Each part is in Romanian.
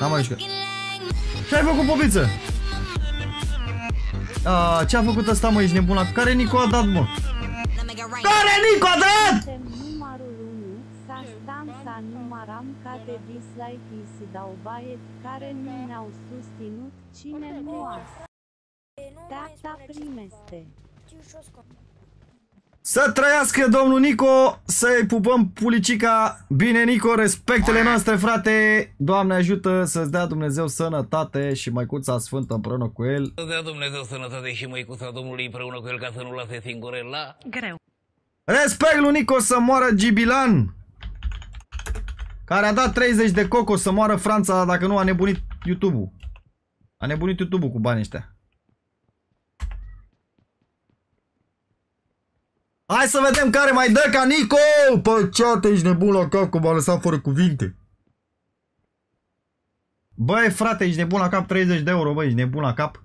Am aici. Ce-ai făcut, Popiță? Ce-a făcut ăsta, mă, ești nebunat? Care Nico a dat, mă? Care Nico a dat? Care nu ne-au susținut, cine moase. Tata primeste. Să trăiască domnul Nico, să-i pupăm pulicica. Bine, Nico, respectele noastre, frate. Doamne ajută, să-ți dea Dumnezeu sănătate și Maicuța Sfântă împreună cu el. Să-ți dea Dumnezeu sănătate și Maicuța Domnului împreună cu el, ca să nu-l lase singurel la... greu. Respect lui Nico, să moară Gibilan, care a dat 30 de coco, să moară Franța, dacă nu a nebunit YouTube-ul. A nebunit YouTube-ul cu banii ăștia. Hai să vedem care mai dă ca Nico! Păi ceată, ești nebun la cap, că m-a lăsat fără cuvinte. Băi, frate, ești nebun la cap, 30 de euro, băi, ești nebun la cap.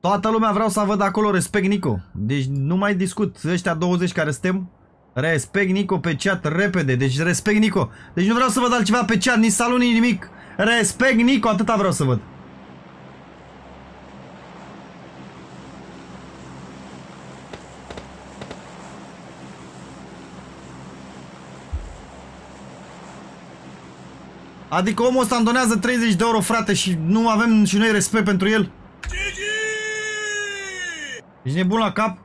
Toată lumea vreau să văd acolo, respect Nico. Deci nu mai discut, ăștia 20 care suntem. Respect Nico pe chat, repede. Deci respect Nico. Deci nu vreau să văd altceva pe chat, nici salut, nici nimic. Respect Nico, atâta vreau să văd. Adică omul ăsta îmi donează 30 de euro, frate, și nu avem și noi respect pentru el? Ești nebun la cap?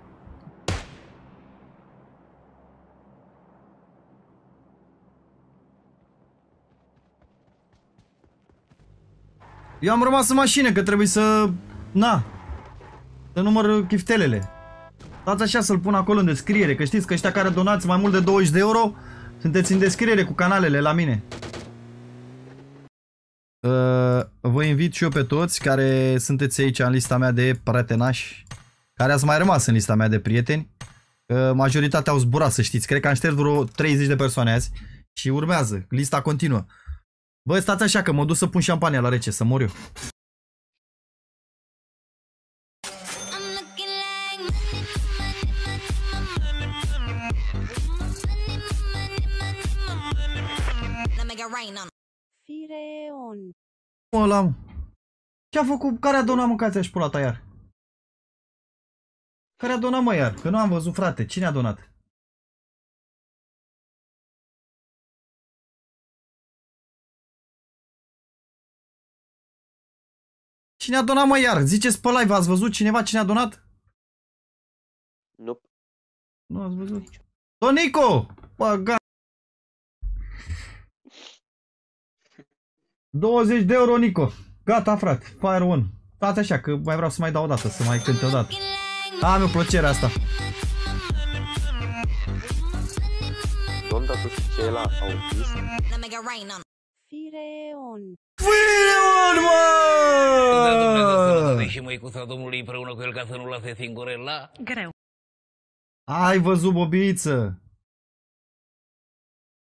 Eu am rămas în mașină, că trebuie să... na, să număr chiftelele. Stați așa să-l pun acolo în descriere, că știți că ăștia care donați mai mult de 20 de euro, sunteți în descriere cu canalele la mine. Vă invit și eu pe toți care sunteți aici în lista mea de prietenași, care ați mai rămas în lista mea de prieteni. Majoritatea au zburat, să știți. Cred că am șters vreo 30 de persoane azi și urmează, lista continuă. Bă, stați așa că mă duc să pun șampania la rece, să mor eu. Fireon. Mă, l-am. Ce-a făcut? Care a donat mâncația și pula ta iar? Care a donat, mă, iar? Că nu am văzut, frate. Cine a donat? Cine a donat, mă, iar? Ziceți pe live, ați văzut cineva cine a donat? Nu. Nu ați văzut. Tonico! Băga! 20 de euro, Nico. Gata, frate. Fire one. Stați așa, că mai vreau să mai dau o dată, să mai cânt o dată. A, mi-o plăcerea asta. Domnul tu știi ce e la autist? Fireon. Fireon, mă! Și Măicuța Domnului împreună cu el, ca să nu-l lase singurel la... greu. Ai văzut, Bobiță?